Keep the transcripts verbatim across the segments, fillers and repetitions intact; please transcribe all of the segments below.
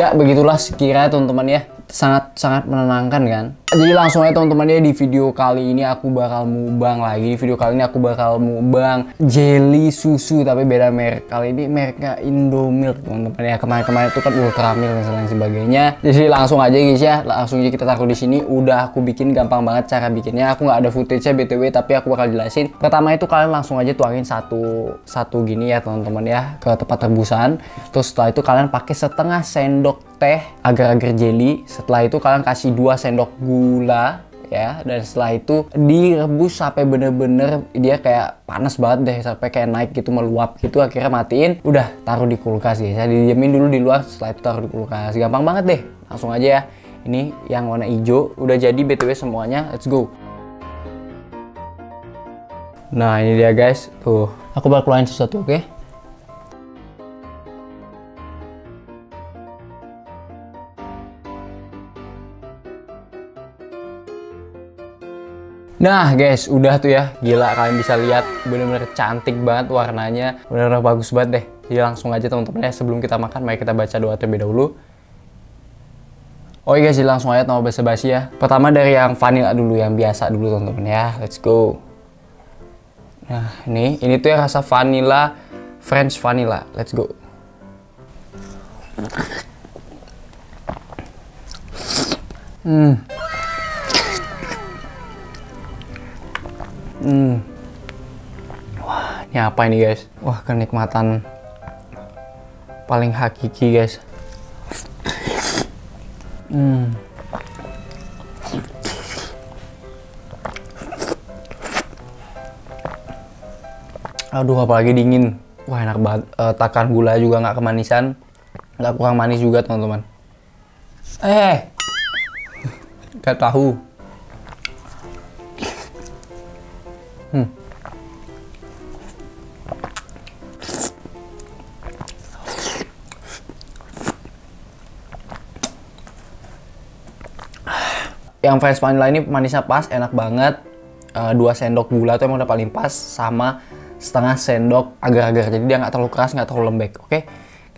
Ya, begitulah sekiranya teman-teman ya. Sangat-sangat menenangkan kan. Jadi langsung aja teman-teman ya, di video kali ini aku bakal mukbang lagi. Di video kali ini aku bakal mukbang jelly susu tapi beda merek. Kali ini mereknya Indomilk teman-teman ya. Kemarin-kemarin itu kan Ultra Milk dan lain sebagainya. Jadi langsung aja guys ya, langsung aja kita taruh di sini. Udah aku bikin gampang banget cara bikinnya. Aku nggak ada footage-nya B T W tapi aku bakal jelasin. Pertama itu kalian langsung aja tuangin satu satu gini ya teman-teman ya ke tempat rebusan. Terus setelah itu kalian pakai setengah sendok teh agar-agar jelly. Setelah itu kalian kasih dua sendok gula ya, dan setelah itu direbus sampai bener-bener dia kayak panas banget deh, sampai kayak naik gitu, meluap gitu. Akhirnya matiin, udah taruh di kulkas ya, dijamin dulu di luar, setelah itu taruh di kulkas. Gampang banget deh, langsung aja ya. Ini yang warna hijau udah jadi B T W semuanya, let's go. Nah ini dia guys, tuh aku bakal keluarin sesuatu, oke okay? Nah guys, udah tuh ya, gila kalian bisa lihat bener-bener cantik banget warnanya, bener-bener bagus banget deh. Jadi langsung aja teman-teman ya, sebelum kita makan mari kita baca doa terlebih dahulu. Oke guys, jadi langsung aja tanpa basa-basi ya. Pertama dari yang vanilla dulu, yang biasa dulu teman-teman ya, let's go. Nah ini, ini tuh ya rasa vanilla, French vanilla, let's go. Hmm. Hmm. Wah, ini apa ini guys? Wah, kenikmatan paling hakiki guys. Hmm. Aduh, apalagi dingin. Wah, enak banget. E, takan gula juga nggak kemanisan, nggak kurang manis juga teman-teman. Eh, nggak tahu. Hmm. Yang French vanilla ini manisnya pas, enak banget. E, dua sendok gula tuh emang udah paling pas, sama setengah sendok agar-agar. Jadi dia nggak terlalu keras, nggak terlalu lembek. Oke,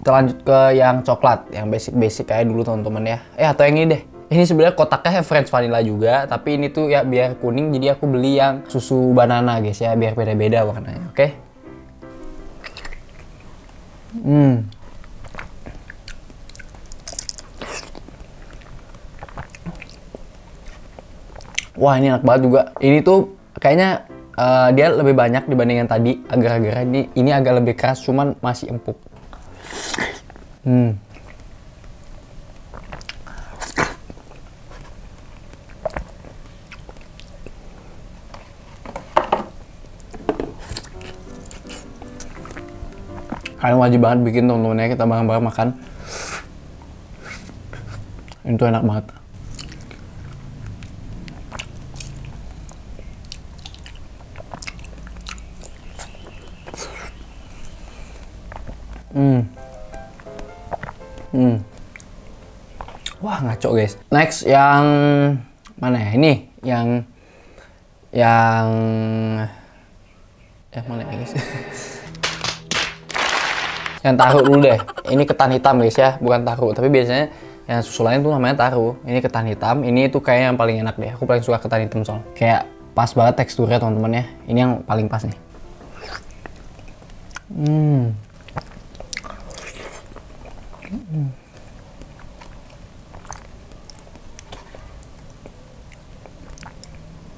kita lanjut ke yang coklat, yang basic-basic kayak dulu teman-teman ya. Eh atau yang ini deh. Ini sebenarnya kotaknya French vanilla juga, tapi ini tuh ya biar kuning, jadi aku beli yang susu banana guys ya, biar beda-beda warnanya, oke? Okay? Hmm. Wah ini enak banget juga. Ini tuh kayaknya uh, dia lebih banyak dibanding yang tadi. Agar-agar ini, ini agak lebih keras, cuman masih empuk. Hmm. Kalian wajib banget bikin temen-temennya, kita bareng-bareng makan. Itu enak banget. Hmm. Hmm. Wah, ngaco guys. Next yang mana ya? Ini yang yang eh mana ya guys? Yang taruh dulu deh, ini ketan hitam guys ya, bukan taruh, tapi biasanya yang susu lain tuh namanya taruh. Ini ketan hitam, ini tuh kayaknya yang paling enak deh, aku paling suka ketan hitam soalnya. Kayak pas banget teksturnya teman-teman ya, ini yang paling pas nih. Hmm.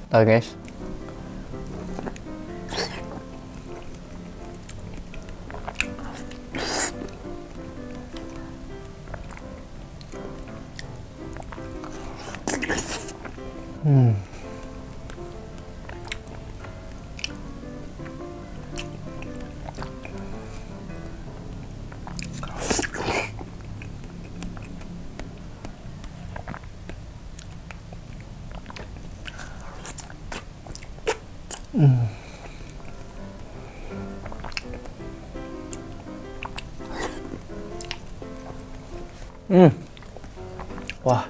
Hmm. Bentar guys. Hmm. Hmm. Hmm. Wah.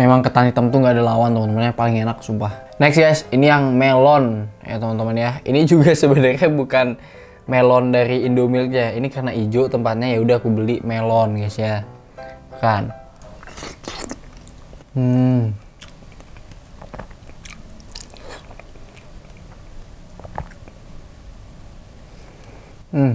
Memang ketan hitam tuh nggak ada lawan, teman-teman, paling enak sumpah. Next guys, ini yang melon ya teman-teman ya. Ini juga sebenarnya bukan melon dari Indomilk ya. Ini karena hijau tempatnya ya udah aku beli melon guys ya. Kan. Hmm. Hmm,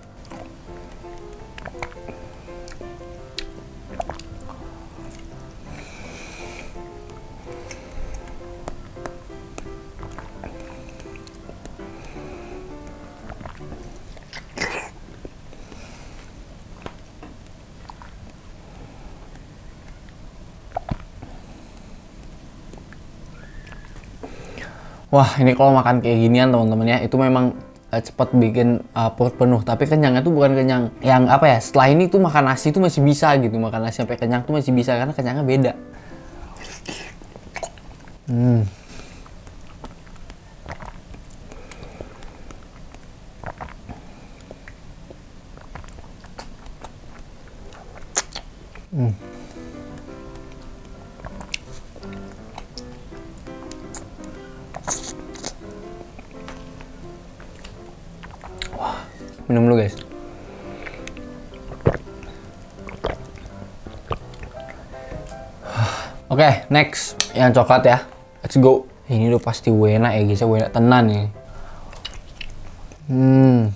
Wah, ini kalau makan kayak ginian teman-teman ya, itu memang uh, cepat bikin uh, perut penuh. Tapi kenyangnya tuh bukan kenyang yang apa ya, setelah ini tuh makan nasi tuh masih bisa gitu. Makan nasi sampai kenyang tuh masih bisa, karena kenyangnya beda. Hmm. Hmm. Minum dulu guys. Oke, okay, next yang coklat ya. Let's go. Ini udah pasti wena ya guys, wena tenan nih. Hmm.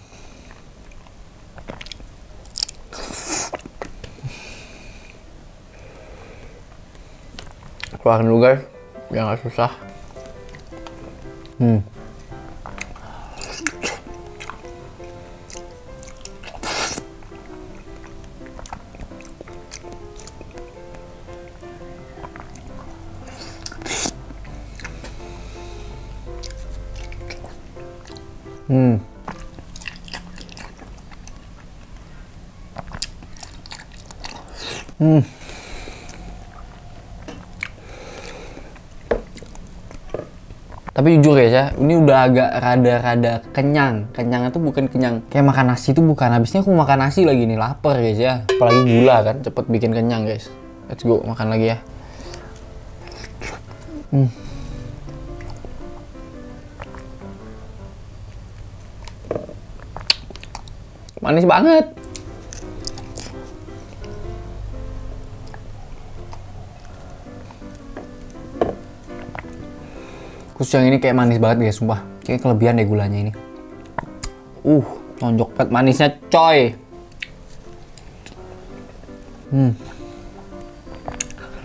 Keluarin dulu guys, biar nggak susah. Hmm. Hmm. Hmm. Tapi jujur ya, ya, ini udah agak rada-rada kenyang. Kenyangnya tuh bukan kenyang kayak makan nasi tuh bukan. Habisnya aku makan nasi lagi nih, lapar guys ya. Apalagi gula kan, cepet bikin kenyang guys. Let's go, makan lagi ya. Hmm. Manis banget. Terus yang ini kayak manis banget guys, sumpah. Kayak kelebihan deh gulanya ini. Uh, tonjok banget manisnya coy. Hmm.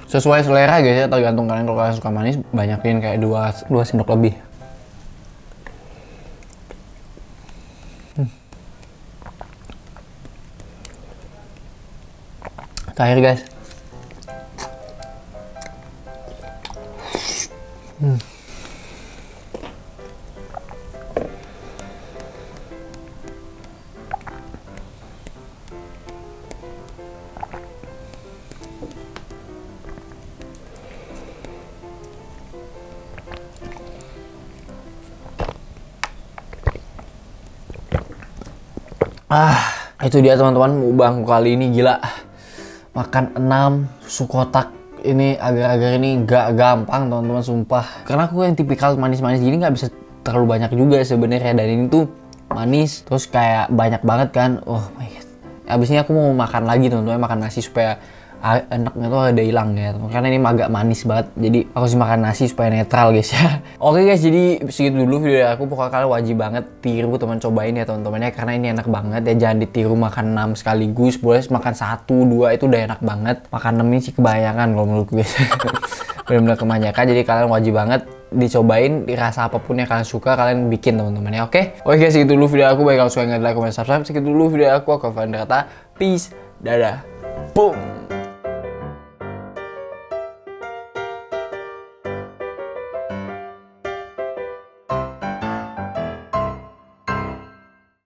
Sesuai selera guys ya, tergantung kalian. Kalau kalian suka manis, banyakin kayak dua, dua sendok lebih. Terakhir guys. Hmm. Ah, itu dia teman-teman mukbang kali ini, gila. Makan enam susu kotak ini agar-agar ini nggak gampang teman-teman sumpah, karena aku yang tipikal manis-manis gini nggak bisa terlalu banyak juga sebenarnya, dan ini tuh manis terus kayak banyak banget kan. Oh my god, abis ini aku mau makan lagi teman-teman, makan nasi supaya enaknya tuh ada hilang ya teman-teman. Karena ini agak manis banget, jadi aku sih makan nasi supaya netral guys ya. Oke guys, jadi segitu dulu video aku. Pokoknya kalian wajib banget tiru teman, cobain ya teman-temannya, karena ini enak banget ya. Jangan ditiru makan enam sekaligus, boleh makan satu dua itu udah enak banget. Makan enam ini sih kebayangan kalau menurut gue guys. Bener-bener kemanjakan, jadi kalian wajib banget dicobain, dirasa apapun yang kalian suka kalian bikin teman-teman ya. Oke, oke guys, segitu dulu video aku. Baik, kalau suka ingat like, comment, subscribe. Segitu dulu video aku aku Vandreta, peace, dadah, boom.